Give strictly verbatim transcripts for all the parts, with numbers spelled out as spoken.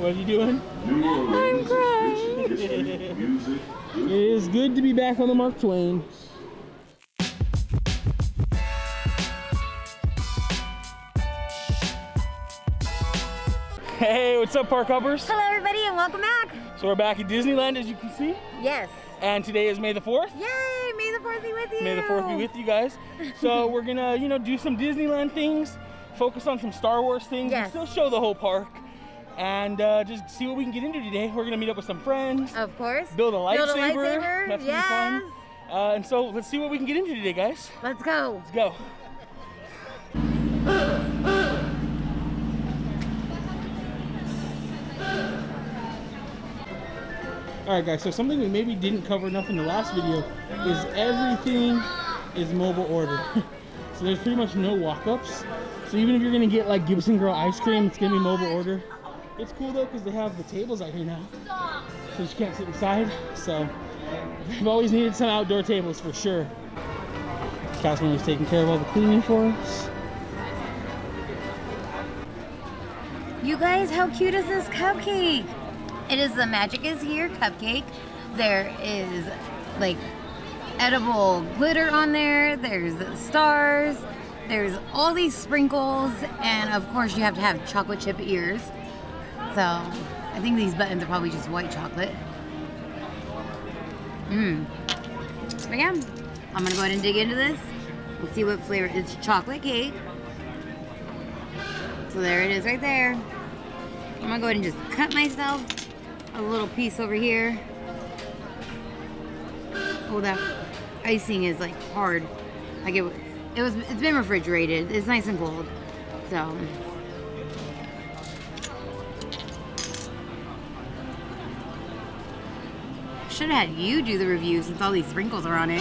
What are you doing? I'm crying. It is good to be back on the Mark Twain. Hey, what's up, park hoppers? Hello, everybody, and welcome back. So we're back at Disneyland, as you can see. Yes. And today is May the fourth. Yay! May the fourth be with you. May the fourth be with you guys. So we're gonna, you know, do some Disneyland things, focus on some Star Wars things, yes, and still show the whole park. And uh, just see what we can get into today. We're gonna meet up with some friends. Of course. Build a lightsaber. Build a lightsaber. That's yes. gonna be fun. Uh, and so let's see what we can get into today, guys. Let's go. Let's go. All right, guys. So something we maybe didn't cover enough in the last video is everything is mobile order. So there's pretty much no walk-ups. So even if you're gonna get like Gibson Girl ice cream, it's gonna be mobile order. It's cool though, because they have the tables out here now, so you can't sit inside. So we've always needed some outdoor tables for sure. Catherine was taking care of all the cleaning for us. You guys, how cute is this cupcake? It is the Magic Is Here cupcake. There is like edible glitter on there. There's stars. There's all these sprinkles, and of course you have to have chocolate chip ears. So, I think these buttons are probably just white chocolate. Mmm. But yeah, I'm gonna go ahead and dig into this. We'll see what flavor. It's chocolate cake. So there it is right there. I'm gonna go ahead and just cut myself a little piece over here. Oh, that icing is like hard. Like it, it was, it's been refrigerated. It's nice and cold. So. Should have had you do the review since all these sprinkles are on it.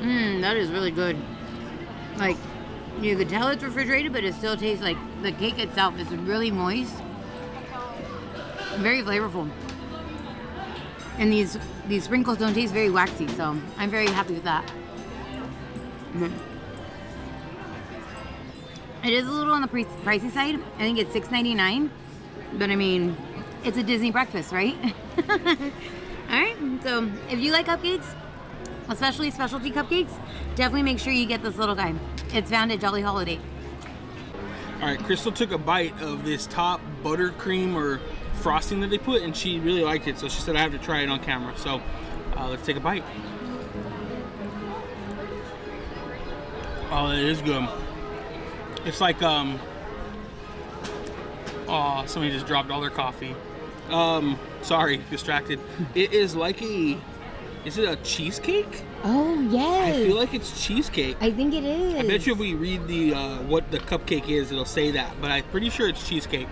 Mmm, that is really good. Like, you could tell it's refrigerated, but it still tastes like the cake itself is really moist. Very flavorful. And these these sprinkles don't taste very waxy, so I'm very happy with that. Mm. It is a little on the pricey side. I think it's six ninety-nine, but I mean, it's a Disney breakfast, right? Alright, so if you like cupcakes, especially specialty cupcakes, definitely make sure you get this little guy. It's found at Jolly Holiday. Alright, Crystal took a bite of this top buttercream or frosting that they put, and she really liked it, so she said I have to try it on camera. So uh, let's take a bite. Oh, it is good. It's like, um, oh, somebody just dropped all their coffee. Um, sorry, distracted. It is like a, is it a cheesecake? Oh, yes. I feel like it's cheesecake. I think it is. I bet you if we read the, uh, what the cupcake is, it'll say that, but I'm pretty sure it's cheesecake.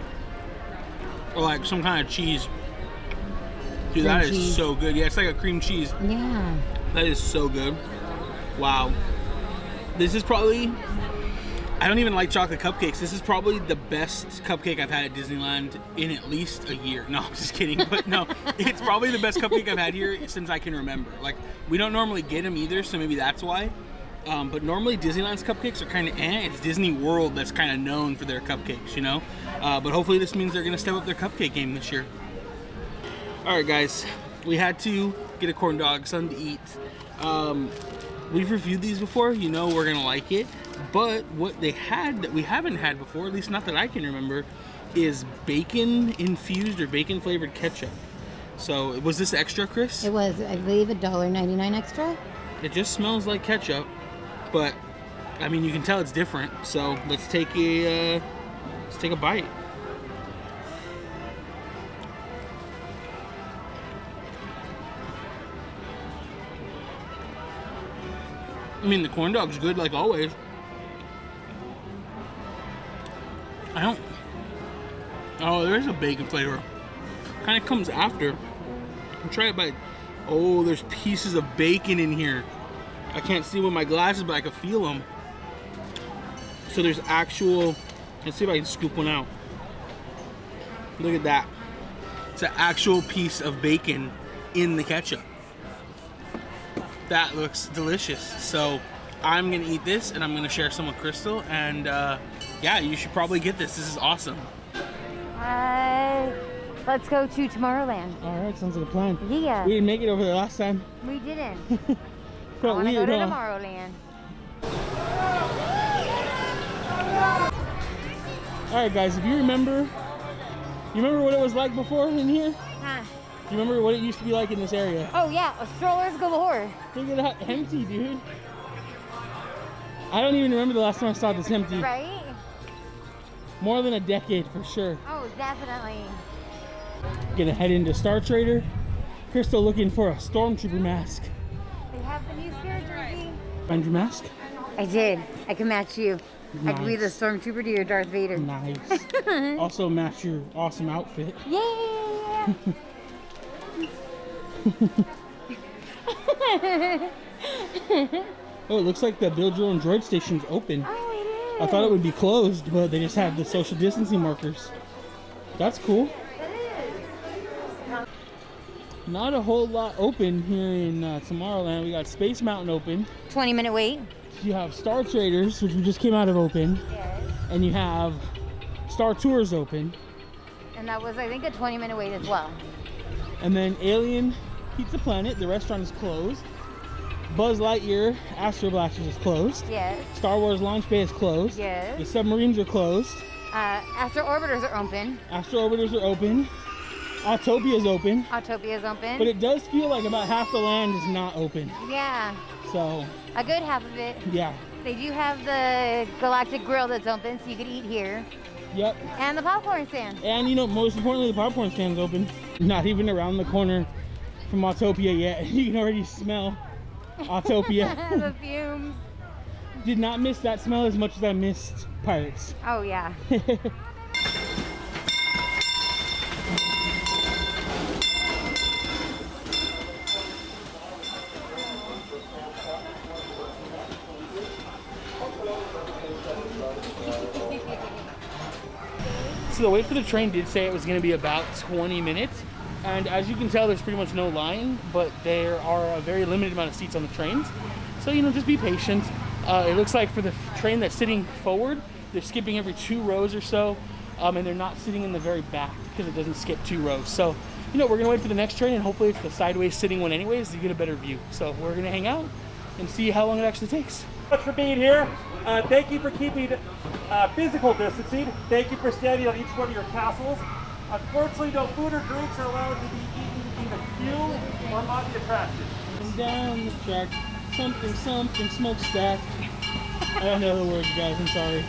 Or like some kind of cheese. Dude, cream that is cheese. So good. Yeah, it's like a cream cheese. Yeah. That is so good. Wow. This is probably, I don't even like chocolate cupcakes. This is probably the best cupcake I've had at Disneyland in at least a year. No, I'm just kidding. But no, it's probably the best cupcake I've had here since I can remember. Like, we don't normally get them either, so maybe that's why. Um, but normally Disneyland's cupcakes are kind of eh. It's Disney World that's kind of known for their cupcakes, you know? Uh, but hopefully this means they're going to step up their cupcake game this year. All right, guys. We had to get a corn dog, something to eat. Um, we've reviewed these before. You know we're going to like it. But what they had that we haven't had before, at least not that I can remember, is bacon infused or bacon flavored ketchup. So was this extra, Chris? It was, I believe, a dollar ninety-nine extra. It just smells like ketchup, but I mean you can tell it's different. So let's take a uh, let's take a bite. I mean the corn dog's good like always. I don't. Oh, there's a bacon flavor. Kind of comes after. I'll try it by. Oh, there's pieces of bacon in here. I can't see with my glasses, but I can feel them. So there's actual. Let's see if I can scoop one out. Look at that. It's an actual piece of bacon in the ketchup. That looks delicious. So I'm gonna eat this, and I'm gonna share some with Crystal, and. Uh, yeah, you should probably get this. This is awesome. Uh, let's go to Tomorrowland. All right, sounds like a plan. Yeah. We didn't make it over there last time. We didn't. Felt I weird, go to huh? Tomorrowland. All right, guys. If you remember, you remember what it was like before in here? Huh? Do you remember what it used to be like in this area? Oh yeah, strollers galore. Look at that, empty, dude. I don't even remember the last time I saw this empty. Right? More than a decade for sure. Oh, definitely. Gonna head into Star Trader. Crystal looking for a stormtrooper mask. They have the new spirit jersey. Find your mask? I did. I can match you. Nice. I can be the stormtrooper to your Darth Vader. Nice. Also match your awesome outfit. Yeah. Oh, it looks like the Build Your Own Droid station's open. Oh, it is. I thought it would be closed, but they just have the social distancing markers. That's cool. It is. Not a whole lot open here in uh, Tomorrowland. We got Space Mountain open. twenty minute wait. You have Star Traders, which we just came out of open. Yes. And you have Star Tours open. And that was, I think, a twenty minute wait as well. And then Alien Pizza Planet, the restaurant is closed. Buzz Lightyear, Astro Blasters is closed. Yes. Star Wars Launch Bay is closed. Yes. The submarines are closed. Uh, Astro Orbiters are open. Astro Orbiters are open. Autopia is open. Autopia is open. But it does feel like about half the land is not open. Yeah. So. A good half of it. Yeah. They do have the Galactic Grill that's open, so you could eat here. Yep. And the popcorn stand. And you know, most importantly, the popcorn stand's open. Not even around the corner from Autopia yet. You can already smell Autopia. The fumes. Did not miss that smell as much as I missed Pirates. Oh yeah. So the wait for the train did say it was going to be about twenty minutes, and as you can tell, there's pretty much no line, but there are a very limited amount of seats on the trains, so you know, just be patient. Uh, it looks like for the train that's sitting forward, they're skipping every two rows or so, um, and they're not sitting in the very back because it doesn't skip two rows. So you know, we're gonna wait for the next train, and hopefully it's the sideways sitting one anyways, so you get a better view. So we're gonna hang out and see how long it actually takes. Thanks for being here. Uh, thank you for keeping uh, physical distancing. Thank you for standing on each one of your tassels. Unfortunately, no food or drinks are allowed to be eaten in the field or on the attraction. Down the track, something, something, smokestack. I don't know the words, guys. I'm sorry.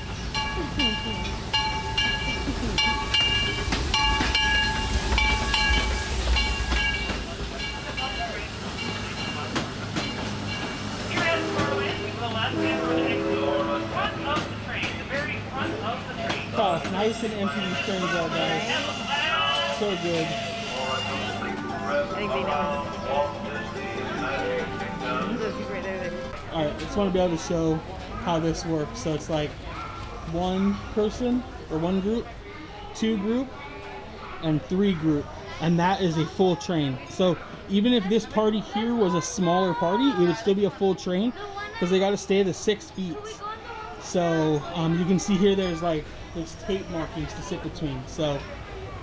Oh, it's nice and empty these trains all guys. So good. Alright, I just want to be able to show how this works. So it's like one person or one group, two group, and three group. And that is a full train. So even if this party here was a smaller party, it would still be a full train because they got to stay the six feet. So um, you can see here there's like there's tape markings to sit between. So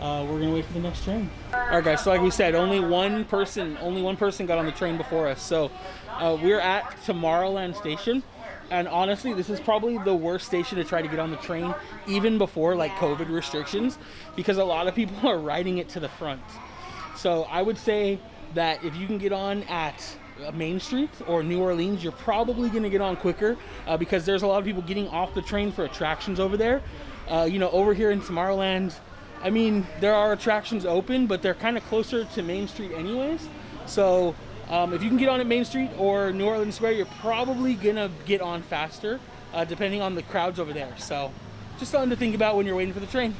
uh, we're gonna wait for the next train. All right guys, so like we said, only one person, only one person got on the train before us. So uh, we're at Tomorrowland Station. And honestly, this is probably the worst station to try to get on the train, even before like COVID restrictions, because a lot of people are riding it to the front. So I would say that if you can get on at Main Street or New Orleans, you're probably gonna get on quicker uh, because there's a lot of people getting off the train for attractions over there. Uh, you know, over here in Tomorrowland, I mean, there are attractions open, but they're kind of closer to Main Street anyways. So um, if you can get on at Main Street or New Orleans Square, you're probably gonna get on faster uh, depending on the crowds over there. So just something to think about when you're waiting for the train.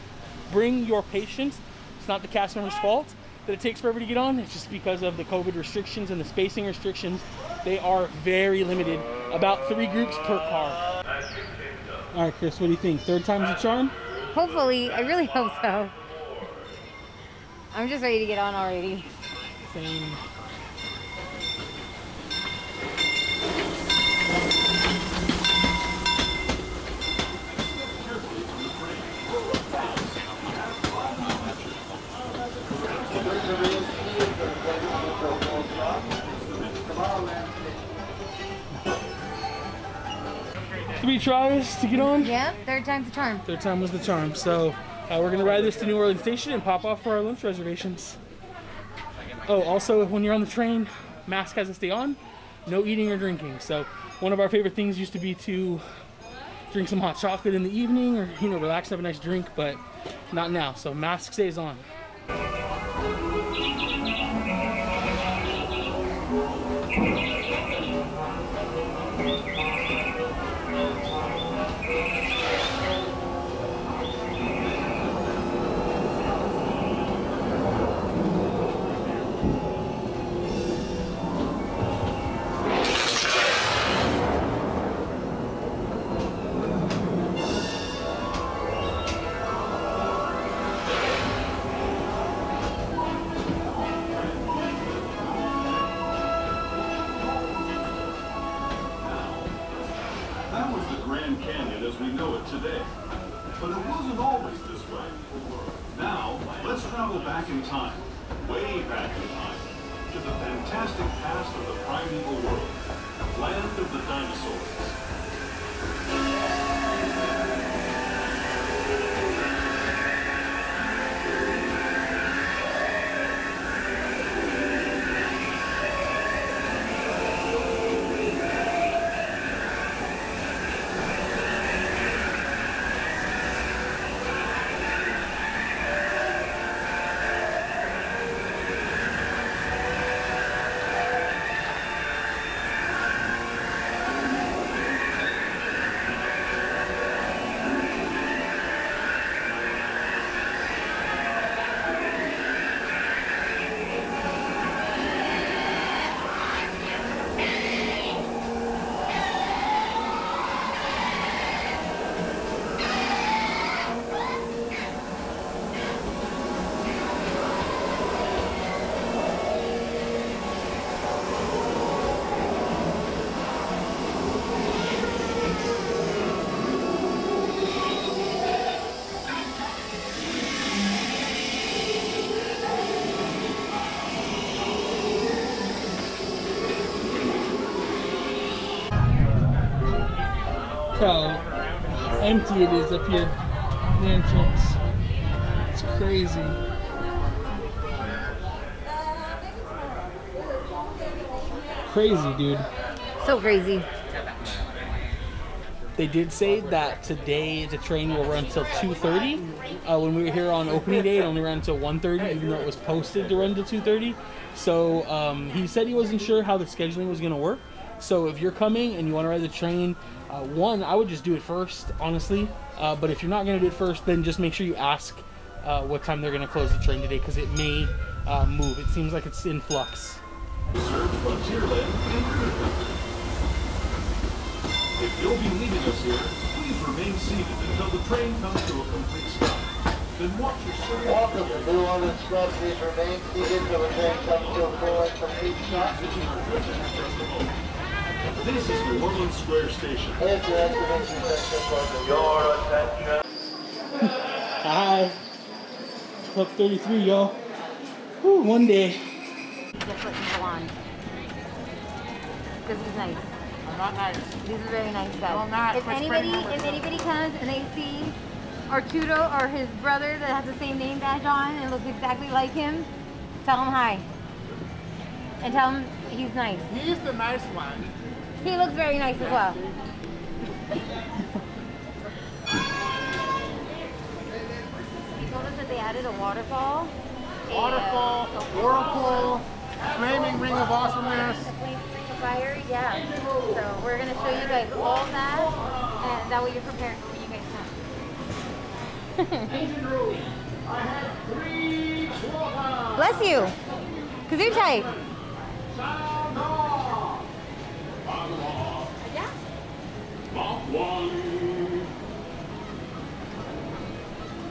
Bring your patience. It's not the cast member's fault that it takes forever to get on. It's just because of the COVID restrictions and the spacing restrictions. They are very limited, about three groups per car. All right, Chris, what do you think? Third time's a charm? Hopefully, I really hope so. I'm just ready to get on already. Same. Three tries to get on? Yeah, third time's the charm. Third time was the charm. So uh, we're gonna ride this to New Orleans Station and pop off for our lunch reservations. Oh, also when you're on the train, mask has to stay on. No eating or drinking. So one of our favorite things used to be to drink some hot chocolate in the evening or, you know, relax, have a nice drink, but not now. So mask stays on. How empty it is up here, the entrance. It's crazy. Crazy, dude. So crazy. They did say that today the train will run until two thirty. Uh, when we were here on opening day, it only ran until one thirty, even though it was posted to run to two thirty. So um, he said he wasn't sure how the scheduling was going to work. So if you're coming and you want to ride the train, Uh, one, I would just do it first, honestly. Uh, but if you're not gonna do it first, then just make sure you ask uh, what time they're gonna close the train today, because it may uh, move. It seems like it's in flux. If you'll be leaving us here, please remain seated until the train comes to a complete stop. Then watch your service. Welcome to New Orleans Club. Please remain seated until the train comes to a full and complete stop. This is the Morgan Square Station. Your attention. Hi. Club thirty-three, y'all. Woo, one day. That's what people want. This is nice. I'm not nice. These are very nice guys. I'm not. If anybody, if anybody comes and they see Arturo or his brother that has the same name badge on and looks exactly like him, tell him hi. And tell him he's nice. He's the nice one. He looks very nice as well. He told us that they added a waterfall. Waterfall, a oracle, flaming ring of awesomeness. A flaming ring of fire, yeah. So we're going to show you guys all that, and that way you're prepared for when you guys come. I had three. Bless you. Kazoo type. Yeah.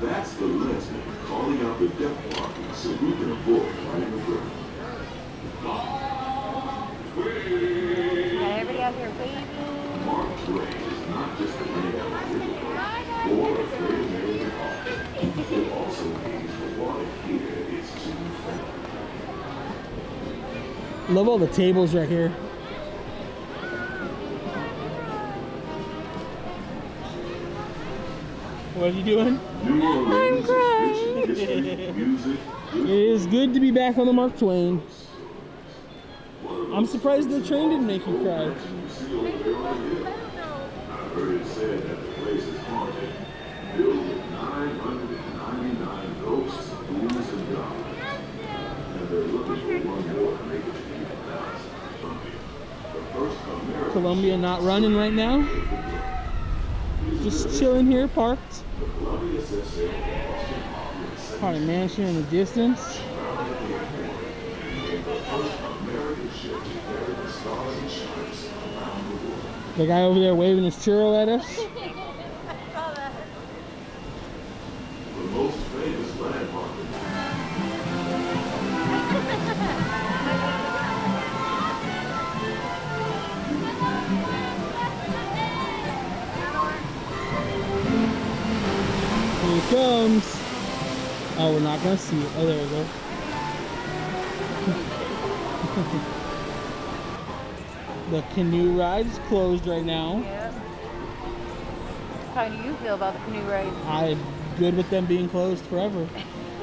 That's the lesson, calling out the death walking so we can avoid running over. Everybody out here waving. Mark Twain is not just a man of the riverboat or a great American author. It also means the water here is too friendly. Love all the tables right here. What are you doing? I'm crying. It is good to be back on the Mark Twain. I'm surprised the train didn't make you cry. I heard it said that the place is haunted, filled with nine hundred ninety-nine ghosts, ghouls, and goblins, and they're looking for one more to make it to the palace of Columbia. The first American. Columbia not running right now. Just chilling here, parked. Probably mansion in the distance. The guy over there waving his churro at us. I saw that. The most famous landmark. Here it comes. Oh, we're not gonna see it. Oh, there we go. The canoe ride's closed right now. Yep. How do you feel about the canoe rides? I'm good with them being closed forever.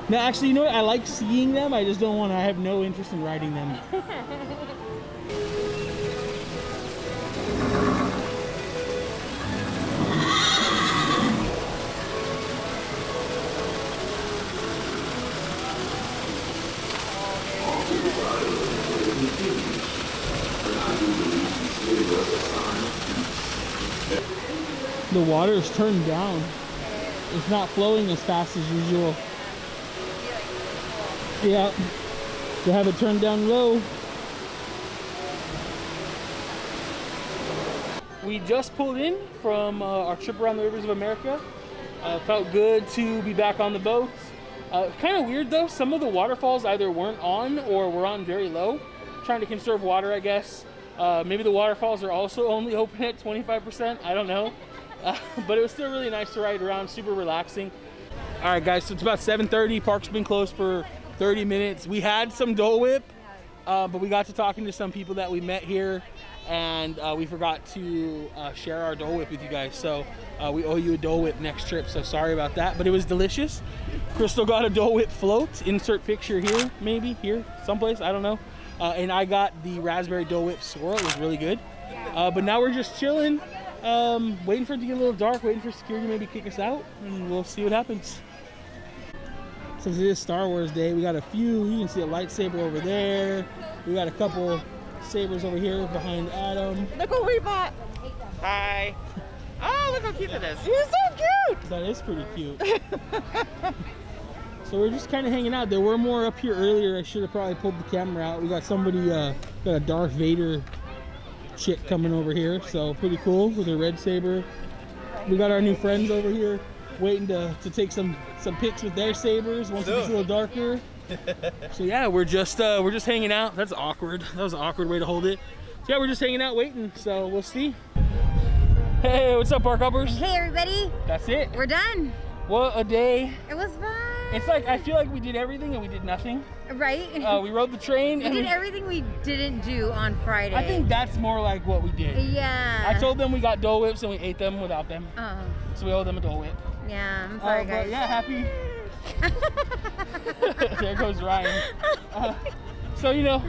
No, actually, you know what? I like seeing them. I just don't want to. I have no interest in riding them. The water is turned down. It's not flowing as fast as usual. Yeah, they have it turned down low. We just pulled in from uh, our trip around the Rivers of America. Uh, felt good to be back on the boat. Uh, kind of weird though, some of the waterfalls either weren't on or were on very low. Trying to conserve water, I guess. Uh, maybe the waterfalls are also only open at twenty-five percent, I don't know. Uh, but it was still really nice to ride around, super relaxing. All right guys, so it's about seven thirty, park's been closed for thirty minutes. We had some Dole Whip, uh, but we got to talking to some people that we met here, and uh, we forgot to uh, share our Dole Whip with you guys. So uh, we owe you a Dole Whip next trip, so sorry about that, but it was delicious. Crystal got a Dole Whip float, insert picture here, maybe, here, someplace, I don't know. Uh, and I got the raspberry Dole Whip swirl, it was really good. Uh, but now we're just chilling. Um, waiting for it to get a little dark, waiting for security to maybe kick us out, and we'll see what happens. Since it is Star Wars Day, we got a few, you can see a lightsaber over there. We got a couple sabers over here behind Adam. Look what we bought. Hi. Oh, look how cute it is. You're so cute. That is pretty cute. So we're just kind of hanging out. There were more up here earlier. I should have probably pulled the camera out. We got somebody, uh, got a Darth Vader chick coming over here, so pretty cool with her red saber. We got our new friends over here waiting to, to take some some pics with their sabers once it gets a little darker. So yeah, we're just uh we're just hanging out. That's awkward. That was an awkward way to hold it. So yeah, we're just hanging out waiting, so we'll see. Hey, what's up, Park Hoppers? Hey everybody, that's it, we're done. What a day. It was fun. It's like, I feel like we did everything and we did nothing. Right? Uh, we rode the train. We and did we, everything we didn't do on Friday. I think that's more like what we did. Yeah. I told them we got Dole Whips and we ate them without them. Oh. So we owe them a Dole Whip. Yeah, I'm sorry uh, guys. But yeah, happy. There goes Ryan. Uh, so, you know,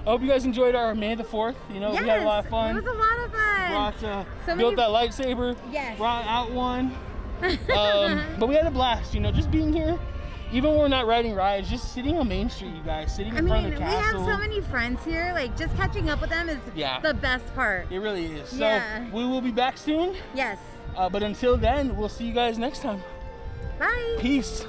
I hope you guys enjoyed our May the fourth. You know, yes, we had a lot of fun. It was a lot of fun. Brought, uh, so built that lightsaber. Yes. Brought out one. Um, but we had a blast, you know, just being here. Even when we're not riding rides, just sitting on Main Street, you guys, sitting in I mean, front of the castle. We have so many friends here, like just catching up with them is yeah. the best part. It really is. So yeah. We will be back soon. Yes. Uh, but until then, we'll see you guys next time. Bye. Peace.